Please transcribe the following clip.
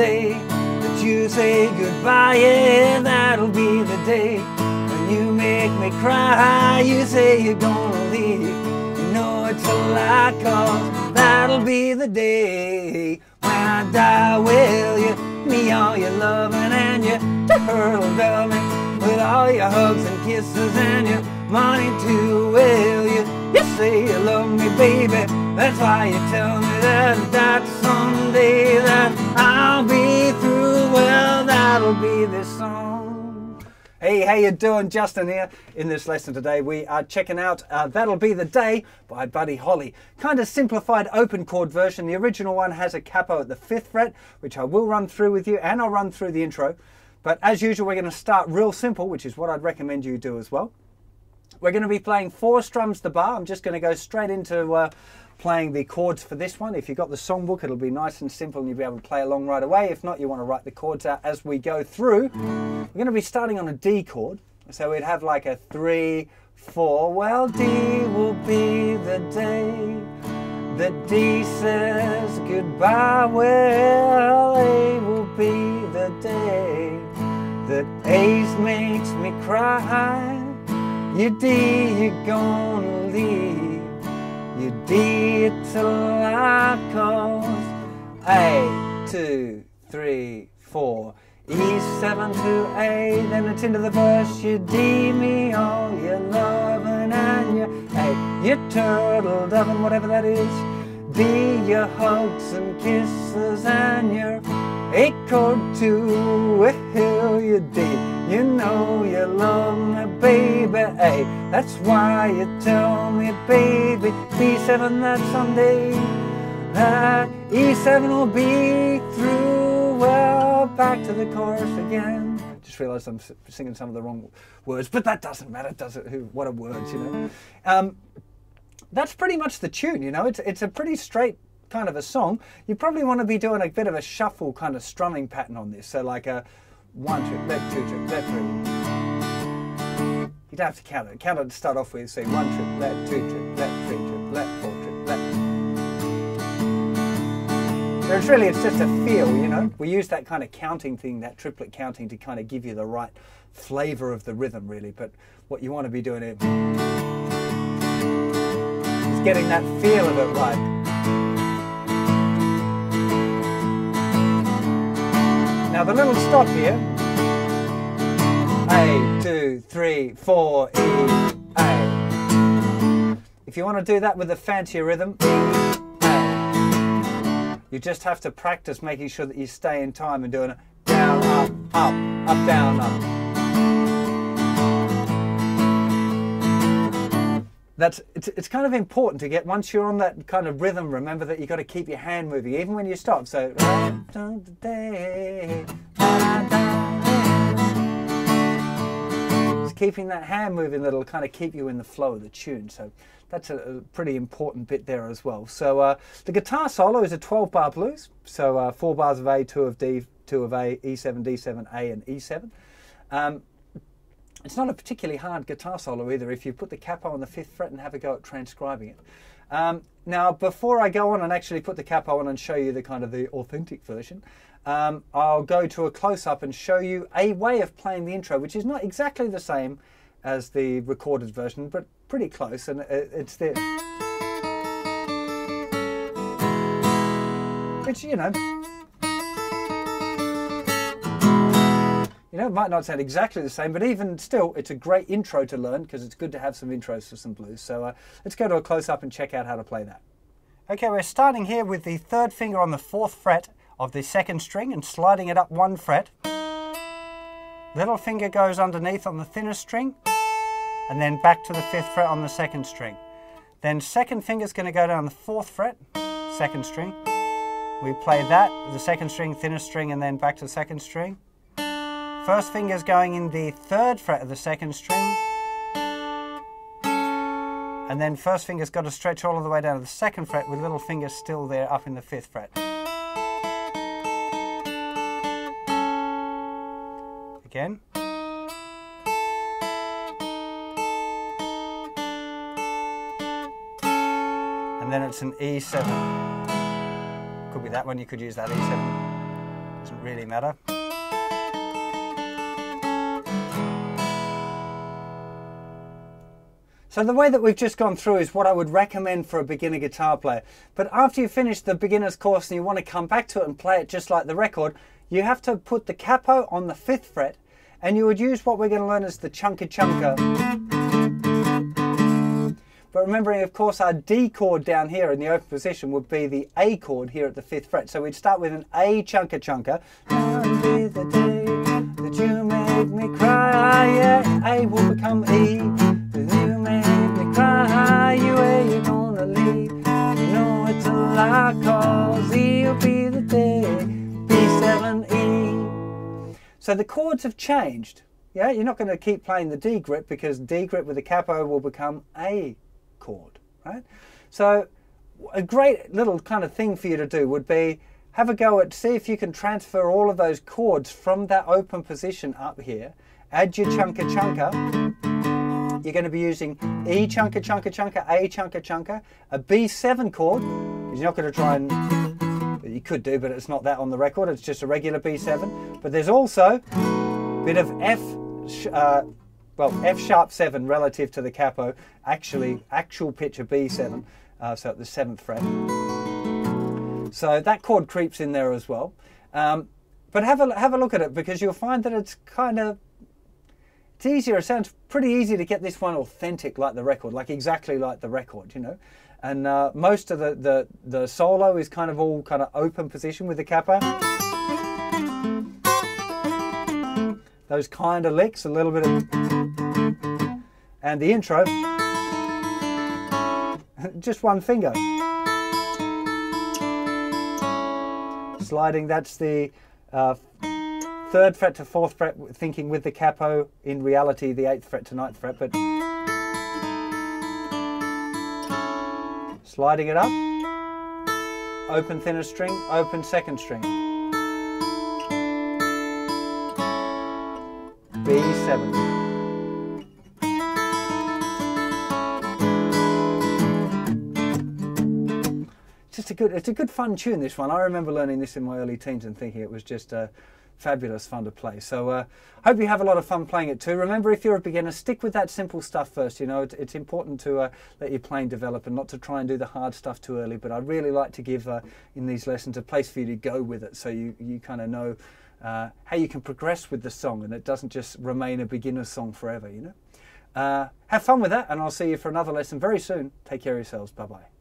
day that you say goodbye, yeah, that'll be the day. When you make me cry, you say you're gonna leave. You know it's a lie, 'cause that'll be the day. When I die, will you give me all your loving and your turtle velvet, with all your hugs and kisses and your money too? Will you say you love me, baby? That's why you tell me that someday that I'll be through. Well, that'll be this song. Hey, how you doing? Justin here. In this lesson today, we are checking out That'll Be the Day by Buddy Holly. Kind of simplified open chord version. The original one has a capo at the 5th fret, which I will run through with you, and I'll run through the intro. But as usual, we're going to start real simple, which is what I'd recommend you do as well. We're going to be playing 4 strums to bar. I'm just going to go straight into playing the chords for this one. If you've got the songbook, it'll be nice and simple and you'll be able to play along right away. If not, you want to write the chords out as we go through. We're going to be starting on a D chord. So we'd have like a 3, 4. Well, D will be the day that D says goodbye. Well, A will be the day that A makes me cry. Your D, you're gonna leave. Your D till I call. A, 2, 3, 4. E7 to A, then it's into the verse. You D me all your lovin' and your A, your turtle dove and whatever that is. D, your hugs and kisses and your A chord too. Well, your D, you know you love me, baby. A, that's why you tell me, baby. B7, that someday that E7 will be through. Well, back to the chorus again. Just realised I'm singing some of the wrong words, but that doesn't matter, does it? What are words, you know? That's pretty much the tune, you know. It's a pretty straight kind of a song. You probably want to be doing a bit of a shuffle kind of strumming pattern on this. So like a 1 trip, left 2 trip, left 3. You don't have to count it. Count it to start off with. Say 1 trip, left 2 trip, left 3 trip, left 4 trip, left. So it's just a feel, you know. We use that kind of counting thing, that triplet counting, to kind of give you the right flavour of the rhythm, really. But what you want to be doing is getting that feel of it right. Now the little stop here, A, 2, 3, 4, E, A. If you want to do that with a fancier rhythm, E, A, you just have to practice making sure that you stay in time and doing it down, up, up, up, down, up. It's kind of important to get, once you're on that kind of rhythm, remember that you've got to keep your hand moving, even when you stop. So, just keeping that hand moving, that'll kind of keep you in the flow of the tune. So that's a pretty important bit there as well. So the guitar solo is a 12-bar blues. So 4 bars of A, 2 of D, 2 of A, E7, D7, A, and E7. It's not a particularly hard guitar solo either if you put the capo on the 5th fret and have a go at transcribing it. Now, before I go on and actually put the capo on and show you the kind of the authentic version, I'll go to a close-up and show you a way of playing the intro, which is not exactly the same as the recorded version, but pretty close, and it's this. Which, you know, it might not sound exactly the same, but even still, it's a great intro to learn, because it's good to have some intros for some blues. So let's go to a close-up and check out how to play that. Okay, we're starting here with the 3rd finger on the 4th fret of the 2nd string and sliding it up 1 fret. Little finger goes underneath on the thinnest string, and then back to the 5th fret on the 2nd string. Then 2nd finger's going to go down the 4th fret, 2nd string. We play that, the 2nd string, thinnest string, and then back to the 2nd string. 1st finger's going in the 3rd fret of the 2nd string, and then 1st finger's got to stretch all the way down to the 2nd fret with little finger still there up in the 5th fret. Again. And then it's an E7. Could be that one, you could use that E7. doesn't really matter. So the way that we've just gone through is what I would recommend for a beginner guitar player. But after you finish the beginner's course and you want to come back to it and play it just like the record, you have to put the capo on the 5th fret, and you would use what we're going to learn as the chunka chunka. But remembering, of course, our D chord down here in the open position would be the A chord here at the 5th fret. So we'd start with an A chunka chunka. Now be the day that you made me cry, yeah, A will become E. You made me cry, you ain't you gonna leave. You know it's a lie, cause E'll be the day, B7E. So the chords have changed. Yeah, you're not going to keep playing the D grip, because D grip with the capo will become A chord, right? So a great little kind of thing for you to do would be have a go at, see if you can transfer all of those chords from that open position up here. Add your chunka chunka. You're going to be using E chunka chunka chunka, A chunka chunka, a B7 chord. You're not going to try and, you could do, but it's not that on the record. It's just a regular B7. But there's also a bit of F sharp 7 relative to the capo, actual pitch of B7, so at the 7th fret. So that chord creeps in there as well. But have a look at it, because you'll find that it's kind of, it's easier, it sounds pretty easy to get this one authentic like the record, like exactly like the record, you know. And most of the solo is kind of all kind of open position with the capo. Those kind of licks, a little bit of... And the intro. Just one finger. Sliding, that's the... 3rd fret to 4th fret, thinking with the capo, in reality the 8th fret to 9th fret, but sliding it up, open thinner string, open 2nd string, B7. Just it's a good fun tune, this one. I remember learning this in my early teens and thinking it was just a fabulous fun to play. So hope you have a lot of fun playing it too. Remember, if you're a beginner, stick with that simple stuff first. You know, it's important to let your playing develop and not to try and do the hard stuff too early. But I really like to give in these lessons a place for you to go with it, so you kind of know how you can progress with the song, and it doesn't just remain a beginner song forever, you know. Have fun with that, and I'll see you for another lesson very soon. Take care of yourselves. Bye bye.